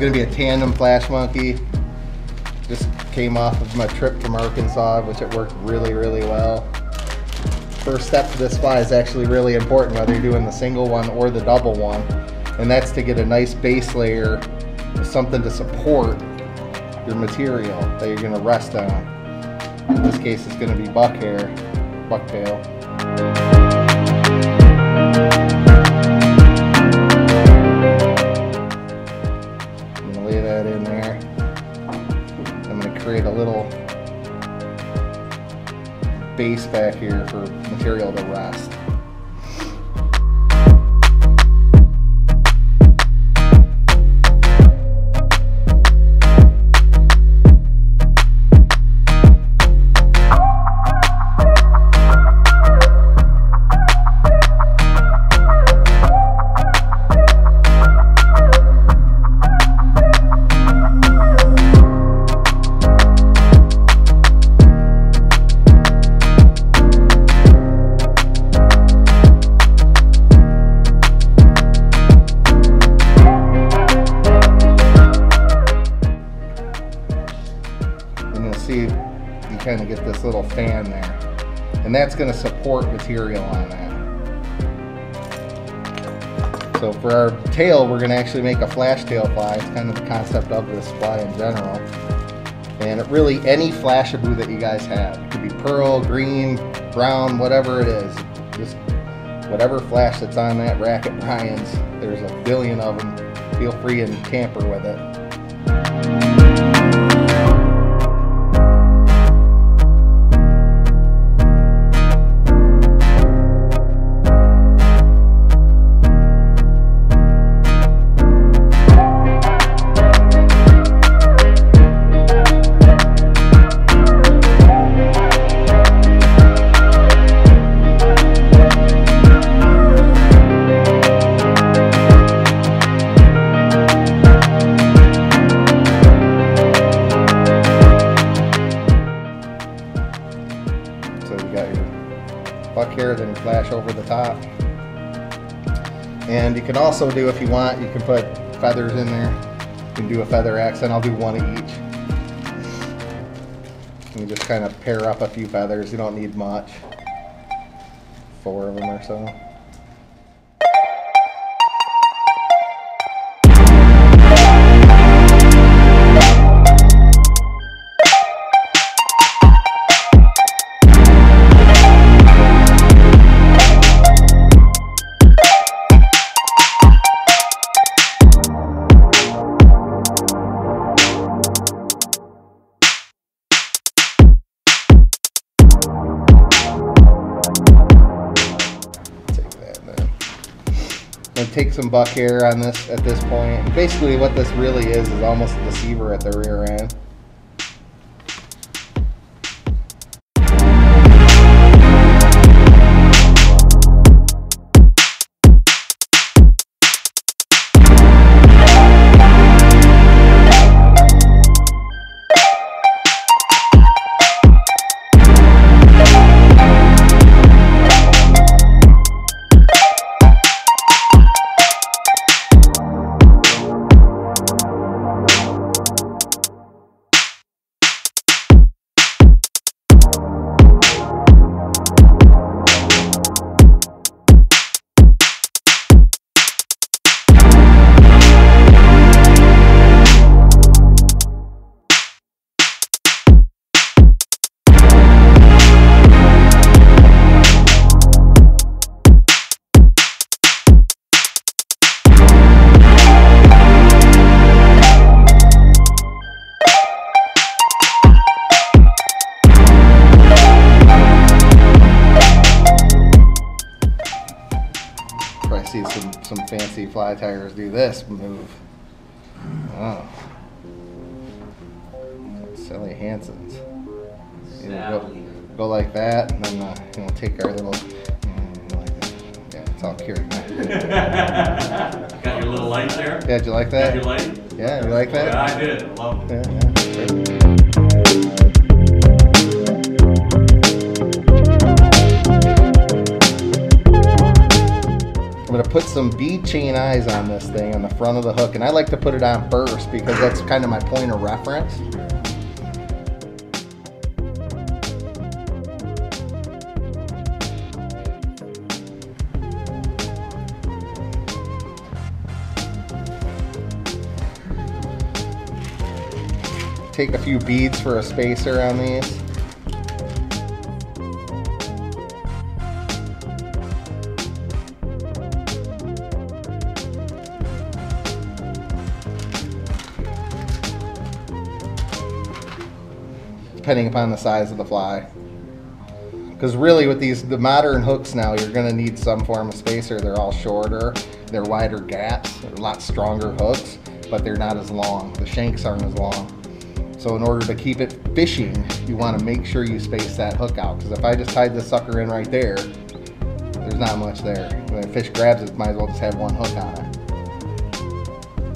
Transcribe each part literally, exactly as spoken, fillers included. gonna be a Tandem Flash Monkey. Just came off of my trip from Arkansas, which it worked really, really well. First step to this fly is actually really important, whether you're doing the single one or the double one, and that's to get a nice base layer with something to support your material that you're gonna rest on. In this case, it's gonna be buck hair, bucktail. Base back here for material to rest. Kind of get this little fan there, and that's going to support material on that. So for our tail, we're going to actually make a flash tail fly. It's kind of the concept of this fly in general, and it really any Flashabou that you guys have, it could be pearl, green, brown, whatever it is, just whatever flash that's on that rack at Ryan's, there's a billion of them. Feel free and tamper with it. Then flash over the top, and you can also do, if you want, you can put feathers in there. You can do a feather accent. I'll do one of each. You just kind of pair up a few feathers. You don't need much, four of them or so. Take some buck hair on this at this point. And basically what this really is is almost a deceiver at the rear end. See some, some fancy fly tigers do this move. Oh. Sally Hansen's. Go, go like that, and then uh, you know, take our little, mm, like that. Yeah, it's all cured. Got your little light there? Yeah, did you like that? Got your light? Yeah, you like that? Yeah, I did. I love it. Yeah, yeah. put some bead chain eyes on this thing on the front of the hook, and I like to put it on first because that's kind of my point of reference. Take a few beads for a spacer on these. Depending upon the size of the fly. Because really with these, the modern hooks now, you're gonna need some form of spacer. They're all shorter, they're wider gaps, they're a lot stronger hooks, but they're not as long. The shanks aren't as long. So in order to keep it fishing, you want to make sure you space that hook out, because if I just tied this sucker in right there, there's not much there. When a fish grabs it, might as well just have one hook on it.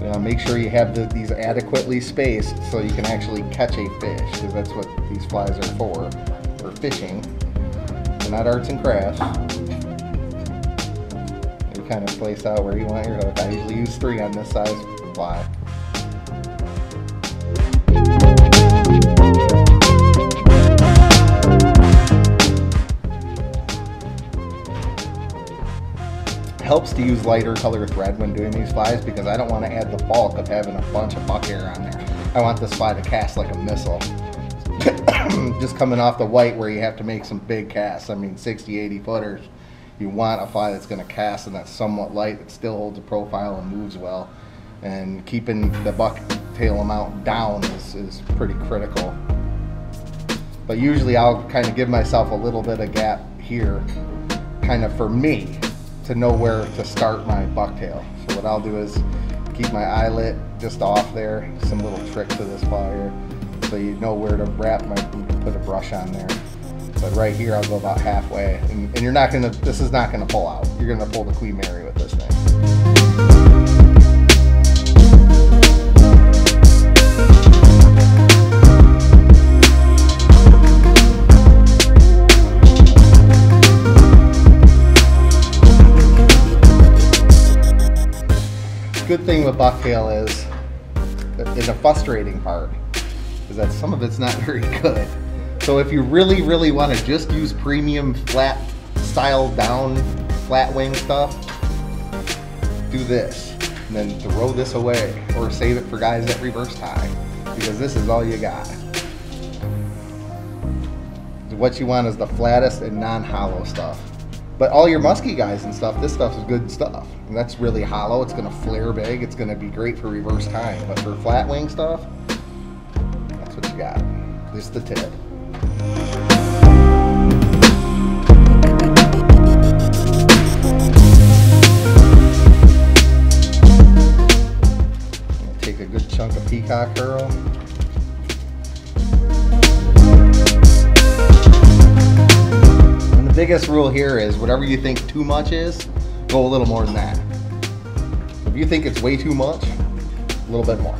You know, make sure you have the, these adequately spaced so you can actually catch a fish, because that's what these flies are for, for fishing. They're not arts and crafts. You kind of place out where you want your hook. I usually use three on this size fly. Helps to use lighter color thread when doing these flies, because I don't want to add the bulk of having a bunch of buck hair on there. I want this fly to cast like a missile. Just coming off the white where you have to make some big casts, I mean sixty, eighty footers, you want a fly that's going to cast and that's somewhat light, that still holds a profile and moves well. And keeping the buck tail amount down is, is pretty critical. But usually I'll kind of give myself a little bit of gap here, kind of for me, to know where to start my bucktail. So what I'll do is keep my eyelet just off there. Some little trick to this fly here. So you know where to wrap my boot and put a brush on there. But right here, I'll go about halfway. And, and you're not gonna, this is not gonna pull out. You're gonna pull the Queen Mary with this thing. Good thing with bucktail is, in the frustrating part, is that some of it's not very good. So if you really, really want to just use premium flat style down flat wing stuff, do this and then throw this away or save it for guys that reverse tie, because this is all you got. What you want is the flattest and non-hollow stuff. But all your musky guys and stuff, this stuff is good stuff. And that's really hollow. It's going to flare big. It's going to be great for reverse tying. But for flat wing stuff, that's what you got. Just the tip. I'm going to take a good chunk of Peacock Herl. The biggest rule here is whatever you think too much is, go a little more than that. If you think it's way too much, a little bit more.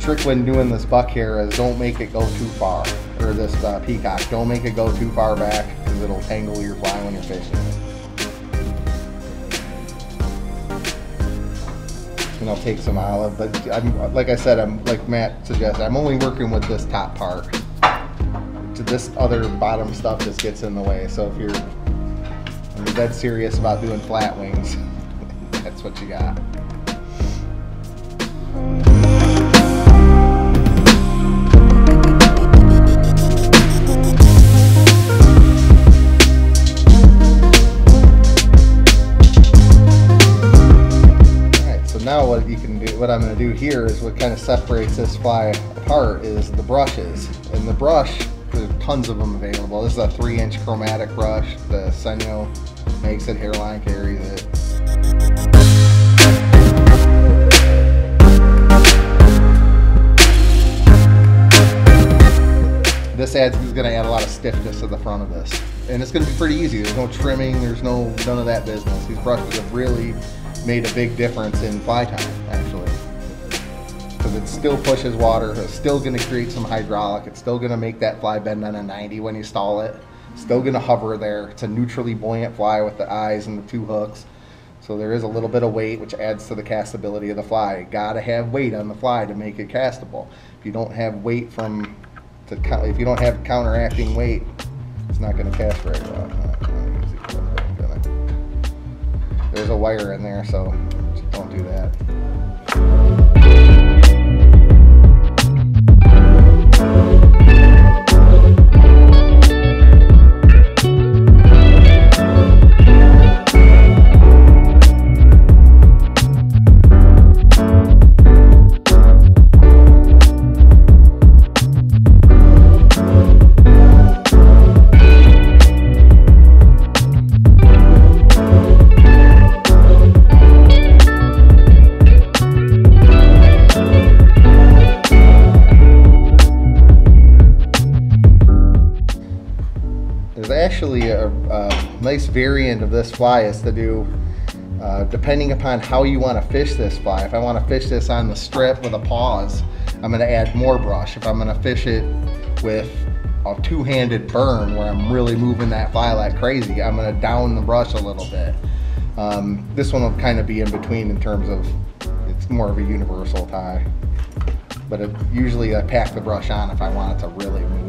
Trick when doing this buck here is don't make it go too far, or this uh, peacock, don't make it go too far back, because it'll tangle your fly when you're fishing it. And I'll take some olive, but I'm, like I said, I'm like Matt suggested, I'm only working with this top part. To this other bottom stuff just gets in the way. So if you're I mean, dead serious about doing flat wings, that's what you got. Now what you can do, what I'm going to do here is what kind of separates this fly apart is the brushes. And the brush, there's tons of them available. This is a three inch chromatic brush. The Senyo makes it, Hairline carries it. This adds, is going to add a lot of stiffness to the front of this. And it's going to be pretty easy. There's no trimming, there's no, none of that business. These brushes have really made a big difference in fly time, actually. because it still pushes water. It's still going to create some hydraulic. It's still going to make that fly bend on a ninety when you stall it. It's still going to hover there. It's a neutrally buoyant fly with the eyes and the two hooks. So there is a little bit of weight, which adds to the castability of the fly. You gotta have weight on the fly to make it castable. If you don't have weight from, to, if you don't have counteracting weight, it's not gonna cast very well. There's a wire in there, so just don't do that. Actually, a, a nice variant of this fly is to do, uh, depending upon how you want to fish this fly. If I want to fish this on the strip with a pause, I'm going to add more brush. If I'm going to fish it with a two-handed burn where I'm really moving that fly like crazy, I'm going to down the brush a little bit. Um, this one will kind of be in between in terms of it's more of a universal tie, but it, usually I pack the brush on if I want it to really move.